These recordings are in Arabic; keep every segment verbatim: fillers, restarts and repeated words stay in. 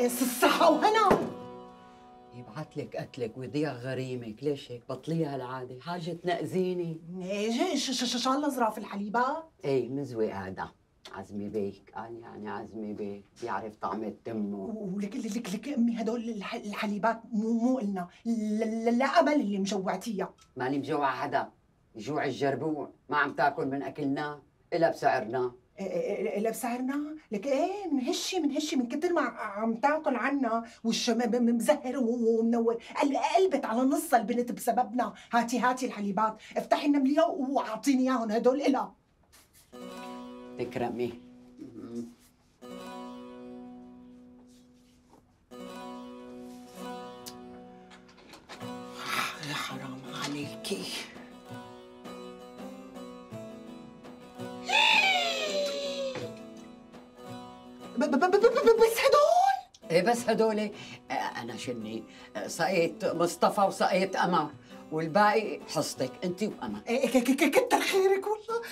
ينقص الصحة وهنا يبعت لك قتلك ويضيع غريمك. ليش هيك؟ بطليها هالعادة، حاجة تنقزيني. ايه شالله زراف الحليبة؟ ايه مزوي قاعدة. عزمي بيك، قال يعني عزمي بيك، بيعرف طعمة تمه. ولك لك لك امي هدول الحليبات مو مو النا، لا أمل اللي مجوعتيها. ماني مجوعة حدا، جوع الجربوع، ما عم تاكل من أكلنا، إلا بسعرنا. إلا بسعرنا؟ لك إيه منهشي منهشي من كتر ما عم تاكل عنا، والشمال مزهر ومنور، قلبت على نص البنت بسببنا، هاتي هاتي الحليبات، افتحي النملية وأعطيني إياهم هدول إلا. تكرمي. يا حرام عليكي. بس هدول؟ ايه بس هدول. انا شني سقيت مصطفى وسقيت قمر والباقي حصتك انت وقمر. كتر خيرك والله،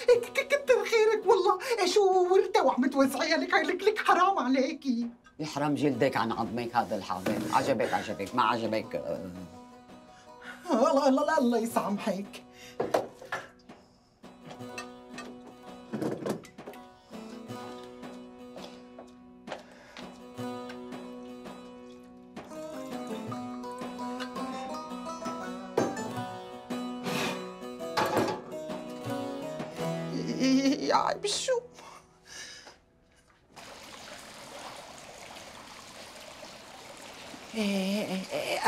كتر خيرك والله. شو ورده وعم توزعيها لك؟ لك لك حرام عليكي. يحرم جلدك عن عظمك هذا الحاضر. عجبك عجبك، ما عجبك الله الله الله يسامحك. يا عيب الشوم.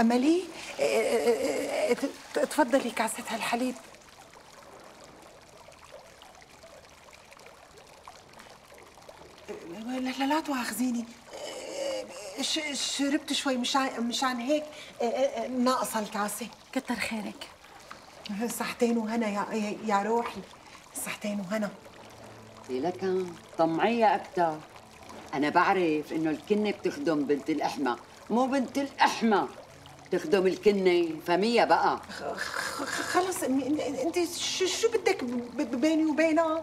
أملي تفضلي كاسة هالحليب. لا لا لا تواخذيني، شربت شوي مشان مشان هيك ناقصة الكاسة. كتر خيرك. صحتين وهنا يا يا روحي. صحتين وهنا. لك طمعية أكتر. أنا بعرف إنه الكنة بتخدم بنت الأحمى، مو بنت الأحمى تخدم الكنة، فمية بقى. خلص أنت شو بدك بيني وبينها؟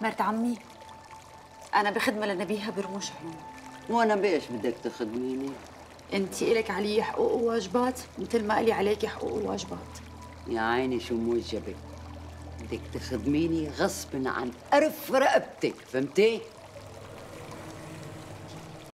مرت عمي أنا بخدمة لنبيها برموش عيون. وأنا بإيش بدك تخدميني؟ أنت إلك علي حقوق وواجبات مثل ما إلي عليكي حقوق وواجبات. يا عيني شو موجبك. بدك تخدميني غصب عن قرف رقبتك، فهمتي؟